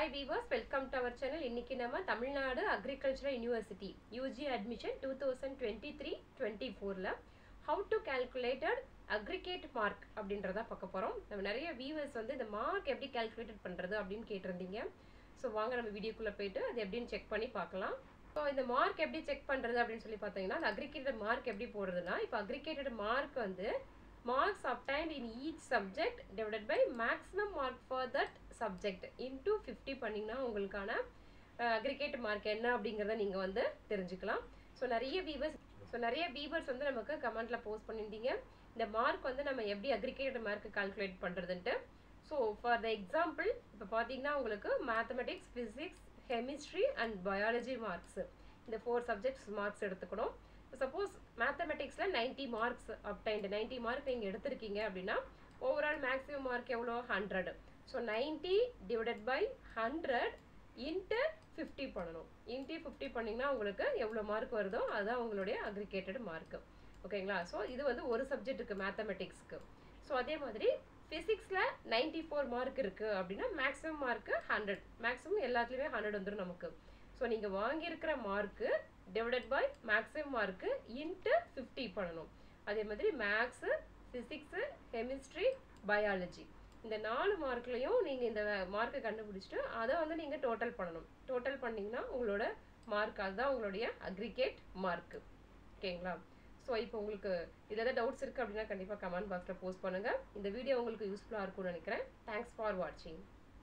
Hi viewers, welcome to our channel. Inniki nama Tamil Nadu Agricultural University UG admission 2023-24 la how to calculate aggregate mark அப்படின்றத பார்க்க போறோம். நம்ம நிறைய viewers வந்து இந்த mark எப்படி calculate பண்றது அப்படினு கேட்டிருந்தீங்க. சோ வாங்க நம்ம வீடியோக்குள்ள போய்ட்டு அது எப்படின்னு செக் பண்ணி பார்க்கலாம். சோ இந்த mark எப்படி செக் பண்றது அப்படினு சொல்லி பாத்தீங்கன்னா aggregated mark எப்படி போடுறதுனா இப்போ aggregated mark வந்து marks obtained in each subject divided by maximum mark for that subject into 50 பண்ணினா உங்களுக்கான aggregate mark என்ன அப்படிங்கறத நீங்க வந்து தெரிஞ்சுக்கலாம். சோ நிறைய viewers வந்து நமக்கு கமெண்ட்ல போஸ்ட் பண்ணிருந்தீங்க இந்த mark வந்து நம்ம எப்படி aggregate mark calculate பண்றதுன்னு. சோ for the example இப்ப பாத்தீங்கன்னா உங்களுக்கு mathematics, physics, chemistry and biology marks இந்த four subjects marks எடுத்துக்கணும். Suppose mathematics la 90 marks obtained, 90 mark நீங்க எடுத்துக்கிங்க அப்படினா overall maximum mark எவ்வளோ 100. So 90 divided by 100 into 50 பண்ணனும். into 50 பண்ணீங்கனா உங்களுக்கு எவ்வளவு மார்க் வருதோ அதான் உங்களுடைய aggregated mark. ஓகேங்களா? So இது வந்து ஒரு சப்ஜெக்ட்க்கு mathematics க்கு. So அதே மாதிரி physics la 94 mark இருக்கு அப்படினா maximum mark 100. maximum எல்லாத்துலயே 100 வந்துரும் நமக்கு. So நீங்க வாங்கி இருக்கிற mark divided by maximum mark into 50 பண்ணனும். அதே மாதிரி maths, physics, chemistry, biology இந்த நாலு மார்க்லயும் நீங்க இந்த மார்க் கண்டுபிடிச்சிட்டு அத வந்து நீங்க டோட்டல் பண்ணனும். டோட்டல் பண்ணீங்கனா உங்களோட மார்க் அதுதான் உங்களுடைய aggregate mark. ஓகேங்களா? சோ இப்போ உங்களுக்கு இதெல்லாம் டவுட்ஸ் இருக்கு அப்படினா கண்டிப்பா கமெண்ட் பாக்ஸ்ல போஸ்ட் பண்ணுங்க. இந்த வீடியோ உங்களுக்கு யூஸ்புல்லா இருக்கும்னு நினைக்கிறேன். Thanks for watching.